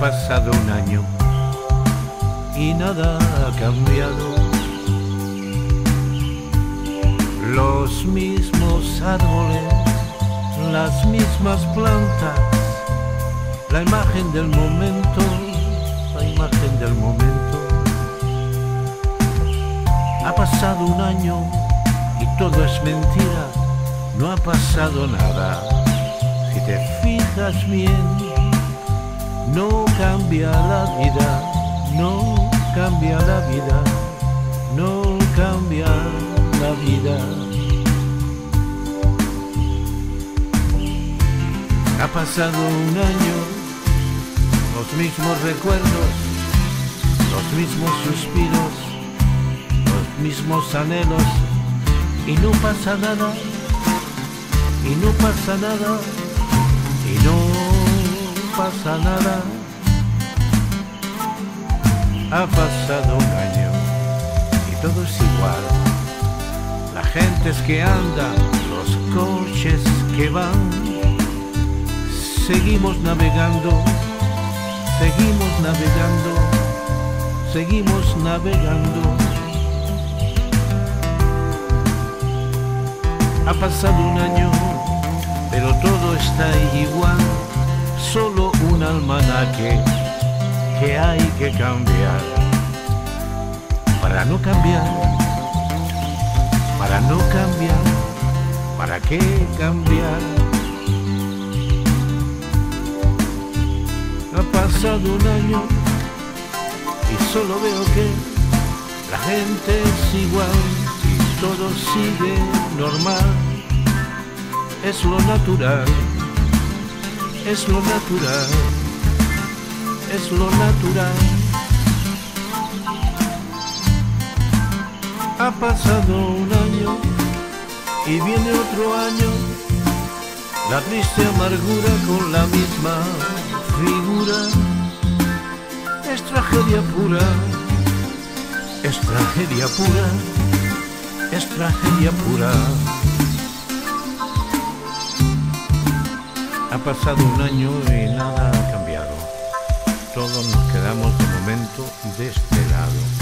Ha pasado un año y nada ha cambiado. Los mismos árboles, las mismas plantas, la imagen del momento, la imagen del momento. Ha pasado un año y todo es mentira, no ha pasado nada. Si te fijas bien, no cambia la vida, no cambia la vida, no cambia la vida. Ha pasado un año, los mismos recuerdos, los mismos suspiros, los mismos anhelos, y no pasa nada, y no pasa nada, y no pasa nada. Ha pasado un año y todo es igual. La gente es que anda, los coches que van. Seguimos navegando, seguimos navegando, seguimos navegando. Ha pasado un año, pero todo está igual. Solo un almanaque que hay que cambiar, para no cambiar, para no cambiar, ¿para qué cambiar? Ha pasado un año y solo veo que la gente es igual y todo sigue normal. Es lo natural, es lo natural, es lo natural. Ha pasado un año y viene otro año, la triste amargura con la misma figura. Es tragedia pura, es tragedia pura, es tragedia pura. Ha pasado un año y nada ha cambiado. Todos nos quedamos de momento de este lado.